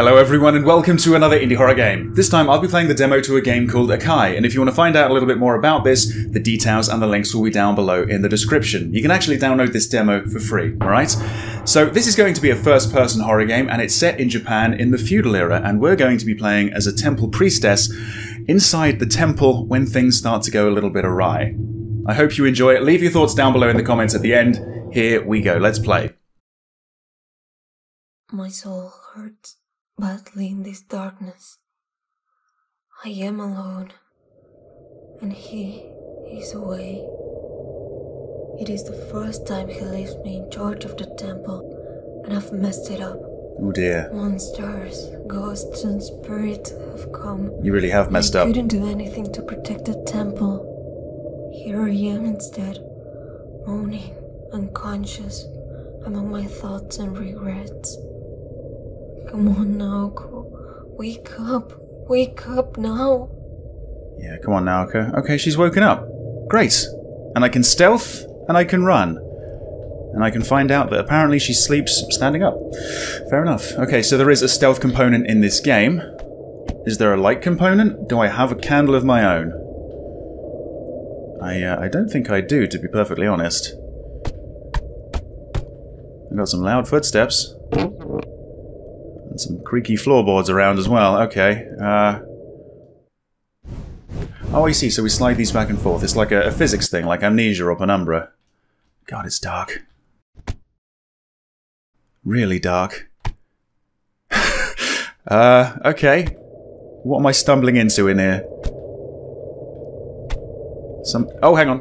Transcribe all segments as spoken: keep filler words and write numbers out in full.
Hello everyone and welcome to another indie horror game. This time I'll be playing the demo to a game called Ikai, and if you want to find out a little bit more about this, the details and the links will be down below in the description. You can actually download this demo for free, alright? So this is going to be a first-person horror game, and it's set in Japan in the feudal era, and we're going to be playing as a temple priestess inside the temple when things start to go a little bit awry. I hope you enjoy it. Leave your thoughts down below in the comments at the end. Here we go, let's play. My soul hurts badly in this darkness. I am alone, and he is away. It is the first time he leaves me in charge of the temple, and I've messed it up. Oh dear. Monsters, ghosts, and spirits have come. You really have messed up. I couldn't do anything to protect the temple. Here I am instead, moaning, unconscious, among my thoughts and regrets. Come on, Naoko. Wake up. Wake up now. Yeah, come on, Naoko. Okay, she's woken up. Great. And I can stealth, and I can run. And I can find out that apparently she sleeps standing up. Fair enough. Okay, so there is a stealth component in this game. Is there a light component? Do I have a candle of my own? I, uh, I don't think I do, to be perfectly honest. I got some loud footsteps. And some creaky floorboards around as well. Okay. Uh... Oh, I see. So we slide these back and forth. It's like a, a physics thing, like amnesia or penumbra. God, it's dark. Really dark. uh, okay. What am I stumbling into in here? Some... Oh, hang on.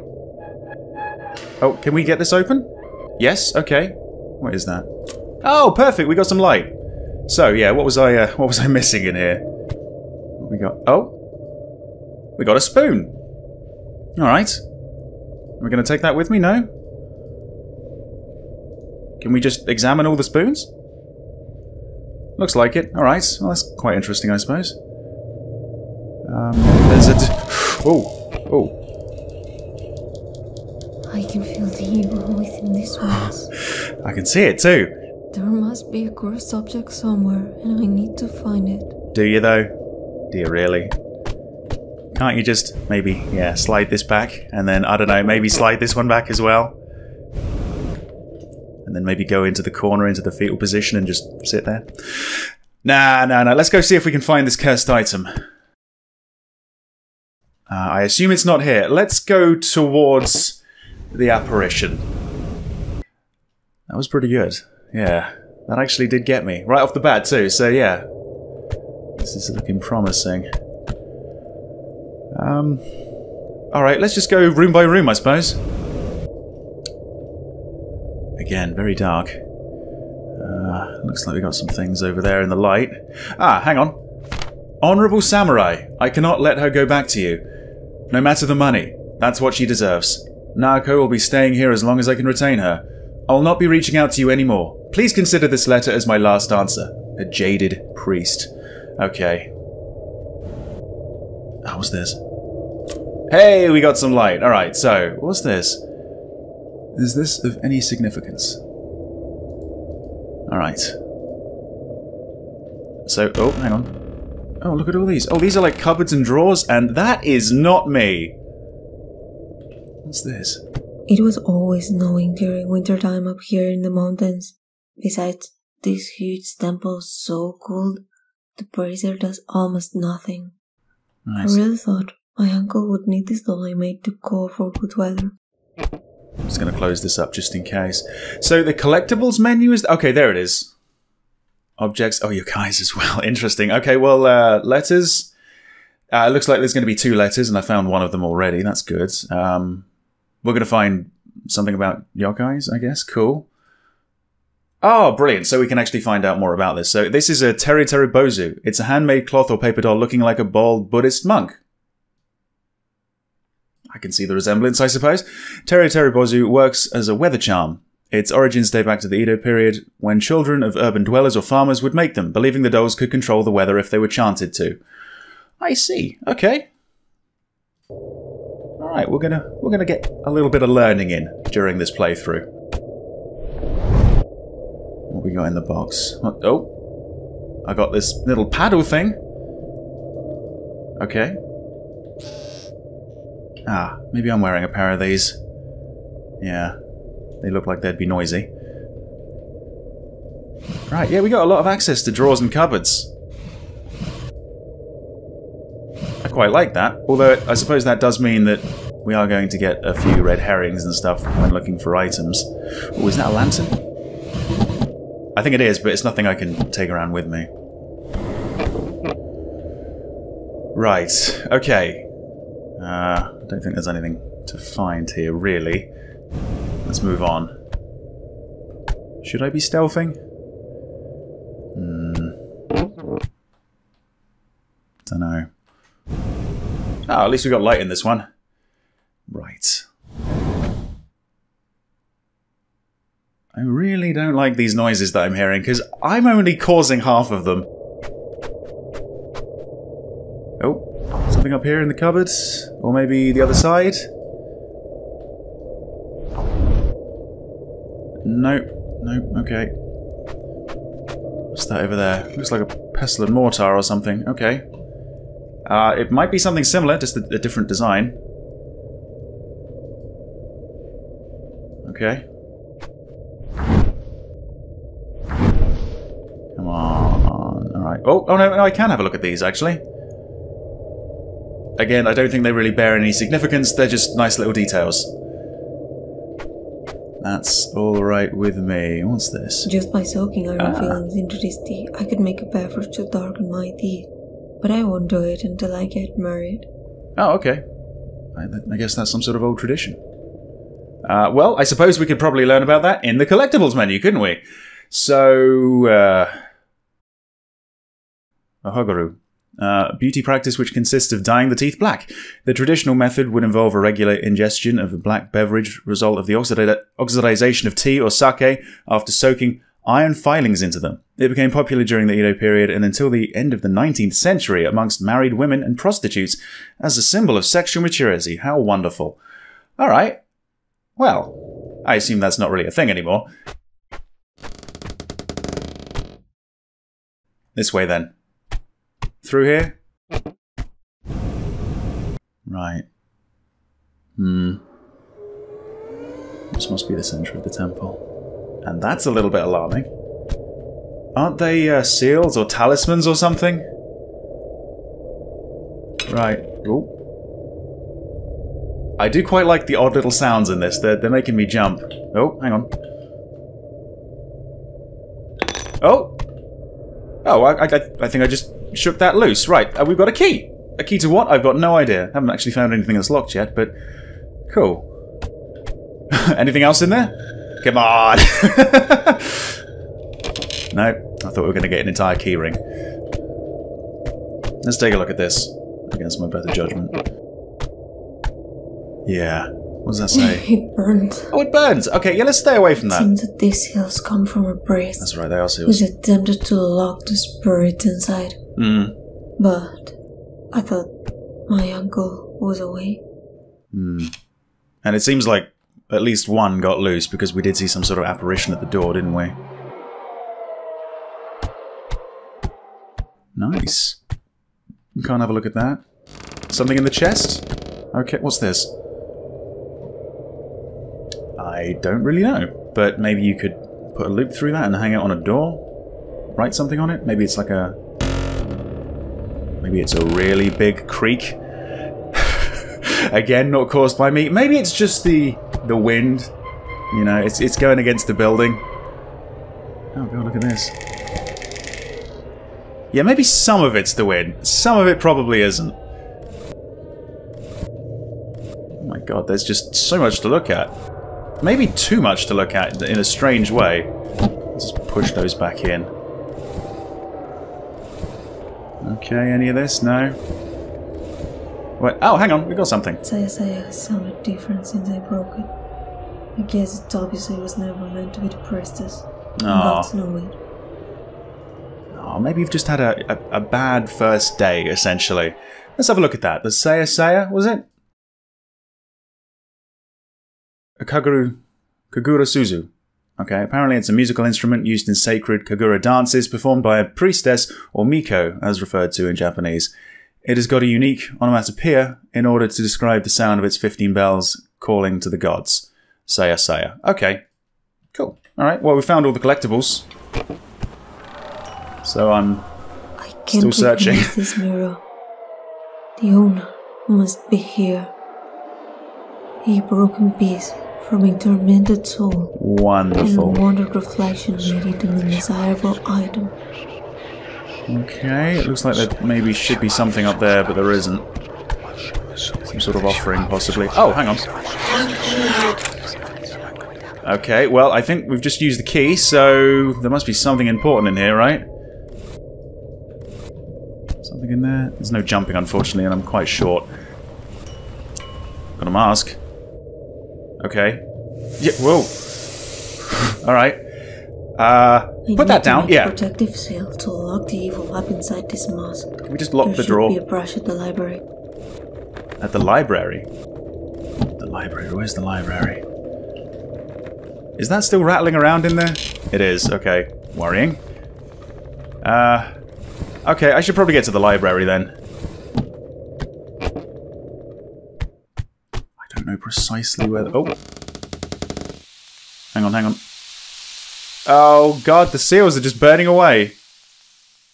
Oh, can we get this open? Yes? Okay. What is that? Oh, perfect. We got some light. So yeah, what was I uh, what was I missing in here? We got oh, we got a spoon. All right, we're gonna take that with me. No, can we just examine all the spoons? Looks like it. All right, well that's quite interesting, I suppose. Um, there's a d oh oh. I can feel the evil within this one. I can see it too. There must be a cursed object somewhere, and I need to find it. Do you, though? Do you really? Can't you just maybe, yeah, slide this back, and then, I don't know, maybe slide this one back as well? And then maybe go into the corner, into the fetal position, and just sit there? Nah, nah, nah, let's go see if we can find this cursed item. Uh, I assume it's not here. Let's go towards the apparition. That was pretty good. Yeah, that actually did get me. Right off the bat, too, so yeah. This is looking promising. Um, Alright, let's just go room by room, I suppose. Again, very dark. Uh, looks like we got some things over there in the light. Ah, hang on. Honorable Samurai, I cannot let her go back to you. No matter the money, that's what she deserves. Naoko will be staying here as long as I can retain her. I'll not be reaching out to you anymore. Please consider this letter as my last answer. A jaded priest. Okay. Oh, what's this? Hey, we got some light. Alright, so, what's this? Is this of any significance? Alright. So, oh, hang on. Oh, look at all these. Oh, these are like cupboards and drawers, and that is not me. What's this? It was always snowing during wintertime up here in the mountains. Besides this huge temple so cold, the brazier does almost nothing. Nice. I really thought my uncle would need this doll I made to call for good weather. I'm just going to close this up just in case. So the collectibles menu is... Th okay, there it is. Objects. Oh, yokais as well. Interesting. Okay, well, uh, letters. Uh, it looks like there's going to be two letters, and I found one of them already. That's good. Um, we're going to find something about yokais, I guess. Cool. Oh, brilliant. So we can actually find out more about this. So this is a Teru Teru Bozu. It's a handmade cloth or paper doll looking like a bald Buddhist monk. I can see the resemblance, I suppose. Teru Teru Bozu works as a weather charm. Its origins date back to the Edo period, when children of urban dwellers or farmers would make them, believing the dolls could control the weather if they were chanted to. I see. Okay. All right, we're gonna we're gonna get a little bit of learning in during this playthrough. What we got in the box? Oh, I got this little paddle thing. Okay. Ah, maybe I'm wearing a pair of these. Yeah, they look like they'd be noisy. Right, yeah, we got a lot of access to drawers and cupboards. I quite like that, although I suppose that does mean that we are going to get a few red herrings and stuff when looking for items. Oh, is that a lantern? I think it is, but it's nothing I can take around with me. Right, okay. Uh, I don't think there's anything to find here, really. Let's move on. Should I be stealthing? Hmm. Don't know. Oh, at least we got light in this one. Right. I really don't like these noises that I'm hearing, because I'm only causing half of them. Oh, something up here in the cupboard? Or maybe the other side? Nope. Nope. Okay. What's that over there? Looks like a pestle and mortar or something. Okay. Uh, it might be something similar, just a, a different design. Okay. Come on. Alright. Oh, oh no, no, I can have a look at these, actually. Again, I don't think they really bear any significance, they're just nice little details. That's alright with me. What's this? Just by soaking iron uh. fillings into this tea, I could make a pair for to darken my teeth. But I won't do it until I get married. Oh, okay. I, I guess that's some sort of old tradition. Uh, well, I suppose we could probably learn about that in the collectibles menu, couldn't we? So, uh... Ohaguro. Uh, beauty practice which consists of dyeing the teeth black. The traditional method would involve a regular ingestion of a black beverage, result of the oxida oxidization of tea or sake after soaking iron filings into them. It became popular during the Edo period and until the end of the nineteenth century amongst married women and prostitutes as a symbol of sexual maturity. How wonderful. All right. Well, I assume that's not really a thing anymore. This way then. Through here? Right. Hmm. This must be the center of the temple. And that's a little bit alarming. Aren't they uh, seals or talismans or something? Right. Ooh. I do quite like the odd little sounds in this. They're, they're making me jump. Oh, hang on. Oh! Oh, I, I, I think I just shook that loose. Right, uh, we've got a key! A key to what? I've got no idea. Haven't actually found anything that's locked yet, but... Cool. Anything else in there? Come on! Nope. I thought we were going to get an entire key ring. Let's take a look at this. Against my better judgment. Yeah. What does that say? It burns. Oh, it burns! Okay, yeah, let's stay away from that. It seems that these seals come from a priest. That's right, they are seals. Who's attempted to lock the spirit inside. Mm. But I thought my uncle was away. Hmm. And it seems like at least one got loose, because we did see some sort of apparition at the door, didn't we? Nice. You can't have a look at that. Something in the chest? Okay, what's this? I don't really know, but maybe you could put a loop through that and hang it on a door? Write something on it? Maybe it's like a... Maybe it's a really big creak? Again, not caused by me. Maybe it's just the... the wind, you know, it's it's going against the building. Oh god, look at this. Yeah, maybe some of it's the wind. Some of it probably isn't. Oh my god, there's just so much to look at. Maybe too much to look at in a strange way. Let's just push those back in. Okay, any of this? No. Wait, oh, hang on, we got something. Sayasaya has sounded different since I broke it. I guess it obviously was never meant to be the priestess. That's no way. Oh, maybe you've just had a, a, a bad first day, essentially. Let's have a look at that. The Sayasaya, was it? Kagura, Kagura Suzu. Okay, apparently it's a musical instrument used in sacred Kagura dances performed by a priestess, or Miko, as referred to in Japanese. It has got a unique onomatopoeia in order to describe the sound of its fifteen bells calling to the gods. Saya Saya. Okay, cool. Alright, well, we found all the collectibles. So I'm I can't still searching. This mural. The owner must be here. A broken piece from a tormented soul. Wonderful. And a wandered reflection made it an undesirable item. Okay, it looks like there maybe should be something up there, but there isn't. Some sort of offering, possibly. Oh, hang on. Okay, well, I think we've just used the key, so there must be something important in here, right? Something in there? There's no jumping, unfortunately, and I'm quite short. Got a mask. Okay. Yeah, whoa. Alright. Uh, put that down, yeah. Protective seal to lock the evil up inside this mask. Can we just lock the drawer? There should be a brush at the library. At the library? The library, where's the library? Is that still rattling around in there? It is, okay. Worrying. Uh, okay, I should probably get to the library then. I don't know precisely where the- oh. Hang on, hang on. Oh god, the seals are just burning away.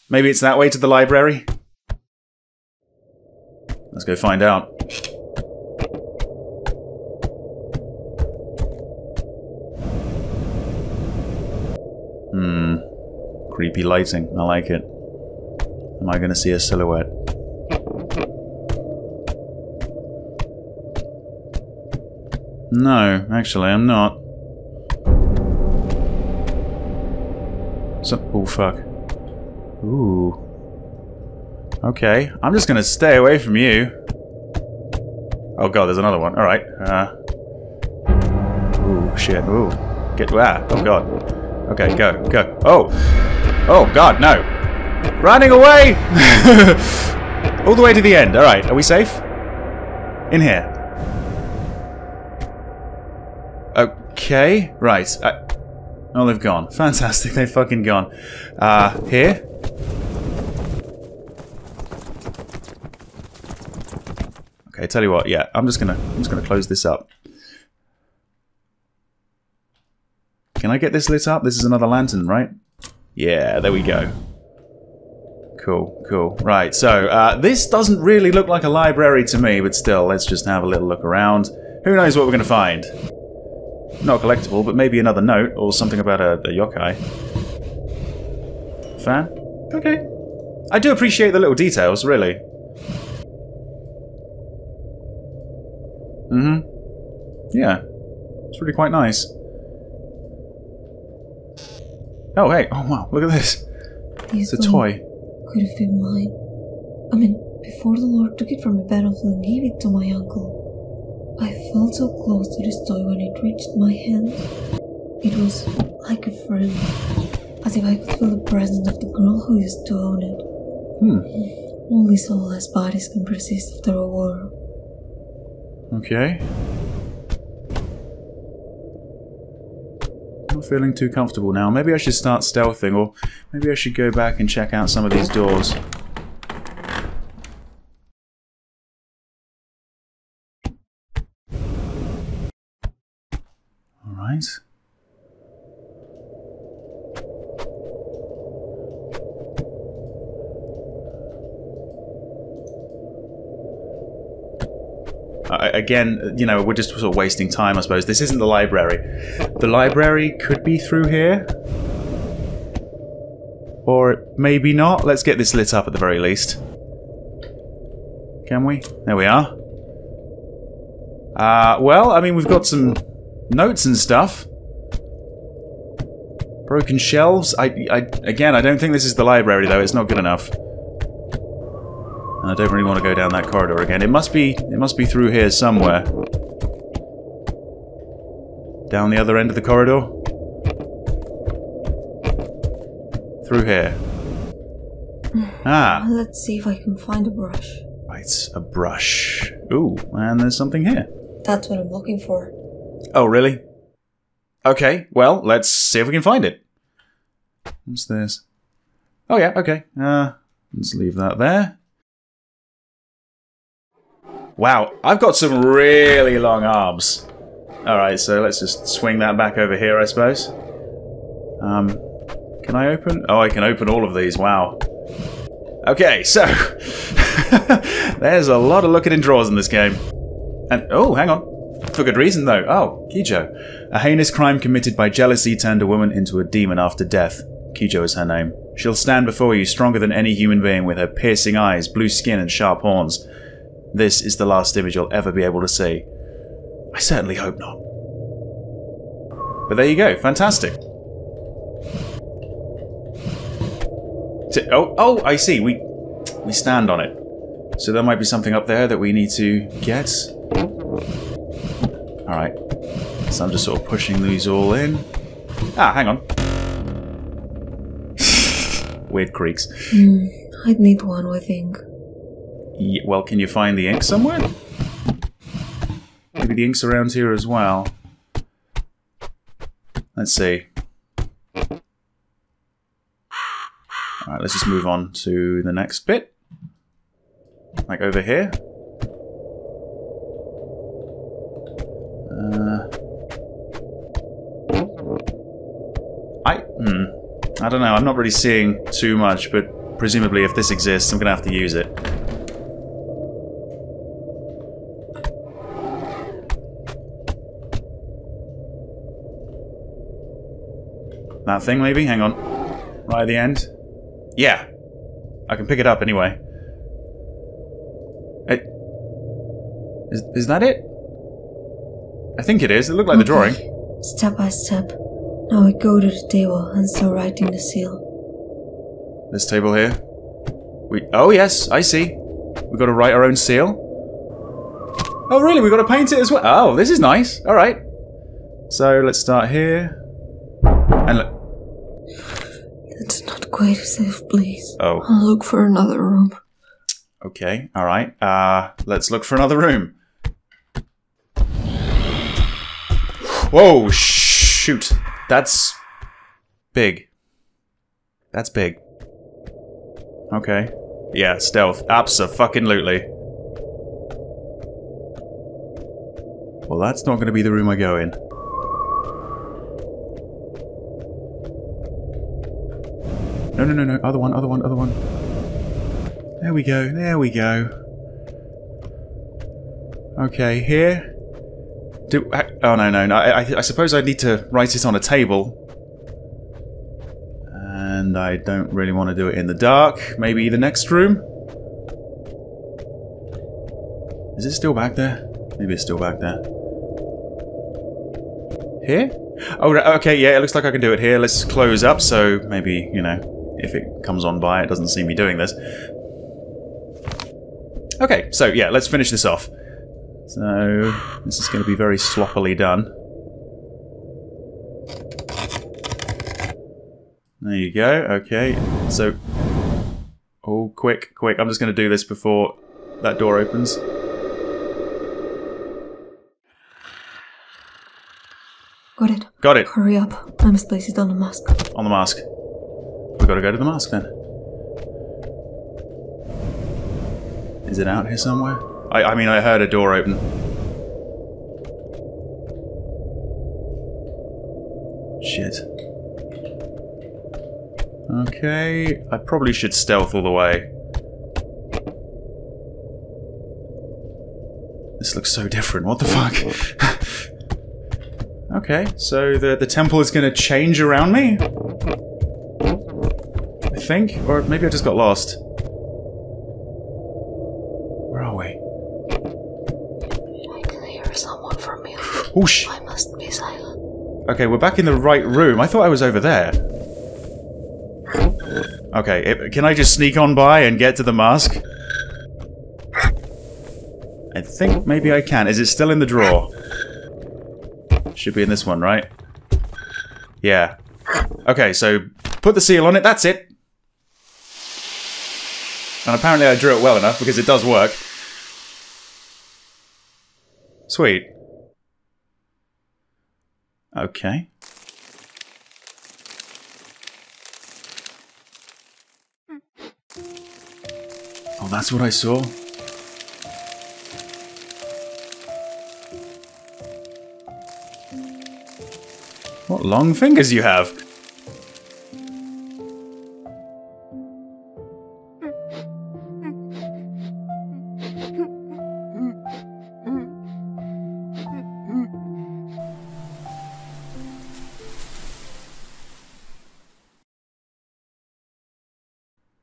Maybe it's that way to the library? Let's go find out. Hmm. Creepy lighting. I like it. Am I gonna see a silhouette? No, actually, I'm not. So, oh fuck. Ooh. Okay, I'm just gonna stay away from you. Oh god, there's another one. Alright. Uh, ooh, shit. Ooh. Get ah. Oh god. Okay, go, go. Oh! Oh god, no! Running away! All the way to the end. Alright, are we safe? In here. Okay, right. I Oh, they've gone. Fantastic, they've fucking gone. Uh, here? Okay, tell you what, yeah, I'm just gonna I'm just gonna close this up. Can I get this lit up? This is another lantern, right? Yeah, there we go. Cool, cool. Right, so uh, this doesn't really look like a library to me, but still, let's just have a little look around. Who knows what we're gonna find? Not collectible, but maybe another note or something about a, a yokai. Fan? Okay. I do appreciate the little details, really. Mm-hmm. Yeah. It's really quite nice. Oh, hey. Oh, wow. Look at this. It's a toy. Could have been mine. I mean, before the Lord took it from the battlefield and gave it to my uncle. I felt so close to this toy when it reached my hand. It was like a friend, as if I could feel the presence of the girl who used to own it. Hmm. Only soulless bodies can persist after a war. Okay. I'm not feeling too comfortable now. Maybe I should start stealthing, or maybe I should go back and check out some of these doors. I, again, you know, we're just sort of wasting time, I suppose. This isn't the library. The library could be through here. Or maybe not. Let's get this lit up at the very least. Can we? There we are. Uh, well, I mean, we've got some notes and stuff. Broken shelves. I, I, again, I don't think this is the library, though. It's not good enough. And I don't really want to go down that corridor again. It must be, it must be through here somewhere. Down the other end of the corridor. Through here. Ah. Let's see if I can find a brush. Right, a brush. Ooh, and there's something here. That's what I'm looking for. Oh, really? Okay, well, let's see if we can find it. What's this? Oh yeah, okay. Uh, let's leave that there. Wow, I've got some really long arms. Alright, so let's just swing that back over here, I suppose. Um, can I open? Oh, I can open all of these, wow. Okay, so... there's a lot of looking in drawers in this game. And, oh, hang on. For good reason, though. Oh, Kijo. A heinous crime committed by jealousy turned a woman into a demon after death. Kijo is her name. She'll stand before you, stronger than any human being, with her piercing eyes, blue skin, and sharp horns. This is the last image you'll ever be able to see. I certainly hope not. But there you go. Fantastic. Oh, oh, I see. We, we stand on it. So there might be something up there that we need to get. Alright, so I'm just sort of pushing these all in. Ah, hang on. Weird creaks. Mm, I'd need one, I think. Yeah, well, can you find the ink somewhere? Maybe the ink's around here as well. Let's see. Alright, let's just move on to the next bit. Like over here. Uh, I, hmm, I don't know, I'm not really seeing too much, but presumably if this exists, I'm going to have to use it. That thing, maybe? Hang on. Right at the end? Yeah. I can pick it up anyway. It, is, is that it? I think it is. It looked like okay. The drawing. Step by step. Now we go to the table and start writing the seal. This table here? We. Oh yes, I see. We've got to write our own seal. Oh really? We've got to paint it as well? Oh, this is nice. Alright. So, let's start here. And look. That's not quite safe, please. Oh. I'll look for another room. Okay, alright. Uh, let's look for another room. Whoa, shoot. That's big. That's big. Okay. Yeah, stealth. Abso-fucking-lutely. Well, that's not going to be the room I go in. No, no, no, no. Other one, other one, other one. There we go. There we go. Okay, here... Do I, oh no no no! I, I I suppose I need to write it on a table, and I don't really want to do it in the dark. Maybe the next room. Is it still back there? Maybe it's still back there. Here? Oh okay, yeah. It looks like I can do it here. Let's close up so maybe you know if it comes on by, it doesn't see me doing this. Okay, so yeah, let's finish this off. So, this is going to be very sloppily done. There you go, okay. So, oh, quick, quick. I'm just going to do this before that door opens. Got it. Got it. Hurry up. I must place it on the mask. On the mask. We've got to go to the mask then. Is it out here somewhere? I, I mean, I heard a door open. Shit. Okay, I probably should stealth all the way. This looks so different, what the fuck? Okay, so the, the temple is gonna change around me? I think, or maybe I just got lost. Whoosh. I must be silent. Okay, we're back in the right room. I thought I was over there. Okay, it, can I just sneak on by and get to the mask? I think maybe I can. Is it still in the drawer? Should be in this one, right? Yeah. Okay, so put the seal on it. That's it. And apparently I drew it well enough because it does work. Sweet. Okay. Oh, that's what I saw. What long fingers you have!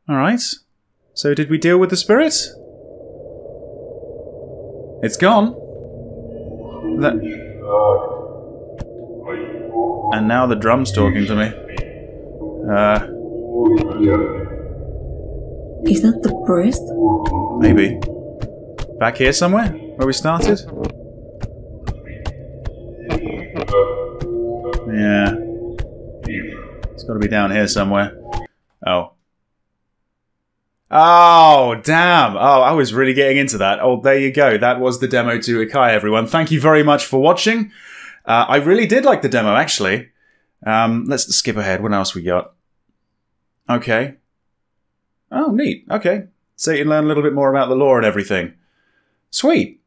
Alright, so did we deal with the spirit? It's gone! That... And now the drum's talking to me. Uh... Is that the priest? Maybe. Back here somewhere? Where we started? Yeah. It's gotta be down here somewhere. Oh. Oh, damn! Oh, I was really getting into that. Oh, there you go. That was the demo to Ikai, everyone. Thank you very much for watching. Uh, I really did like the demo, actually. Um, let's skip ahead. What else we got? Okay. Oh, neat. Okay. So you can learn a little bit more about the lore and everything. Sweet.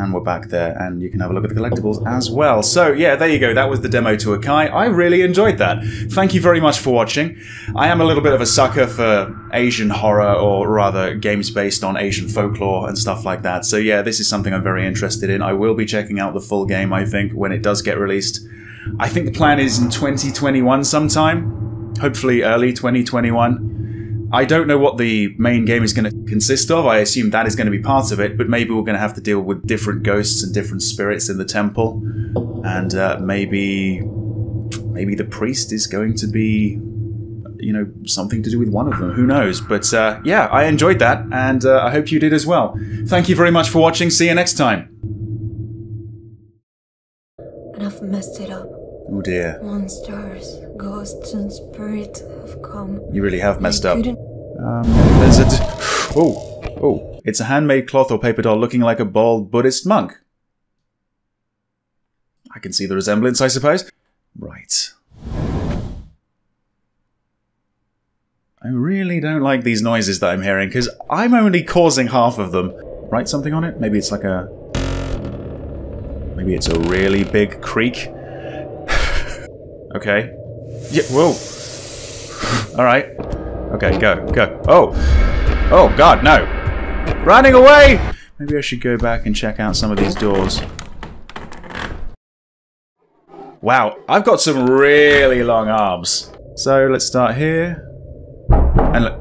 And we're back there, and you can have a look at the collectibles as well. So, yeah, there you go. That was the demo to Ikai. I really enjoyed that. Thank you very much for watching. I am a little bit of a sucker for Asian horror, or rather, games based on Asian folklore and stuff like that. So, yeah, this is something I'm very interested in. I will be checking out the full game, I think, when it does get released. I think the plan is in twenty twenty-one sometime. Hopefully early twenty twenty-one. I don't know what the main game is going to consist of. I assume that is going to be part of it, but maybe we're going to have to deal with different ghosts and different spirits in the temple. And uh, maybe maybe the priest is going to be, you know, something to do with one of them. Who knows? But uh, yeah, I enjoyed that, and uh, I hope you did as well. Thank you very much for watching. See you next time. And I've messed it up. Oh dear. Monsters, ghosts, and spirits have come. You really have messed up. Um, there's a d oh, oh. It's a handmade cloth or paper doll looking like a bald Buddhist monk. I can see the resemblance, I suppose. Right. I really don't like these noises that I'm hearing, because I'm only causing half of them. Write something on it? Maybe it's like a... Maybe it's a really big creak. Okay. Yeah, whoa. Alright. Okay, go, go. Oh! Oh, God, no! Running away! Maybe I should go back and check out some of these doors. Wow, I've got some really long arms. So, let's start here. And look.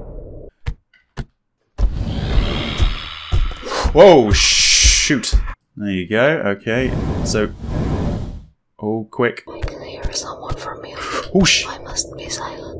Whoa, shoot! There you go, okay. So... Oh, quick. I can hear someone from here. Whoosh. I must be silent.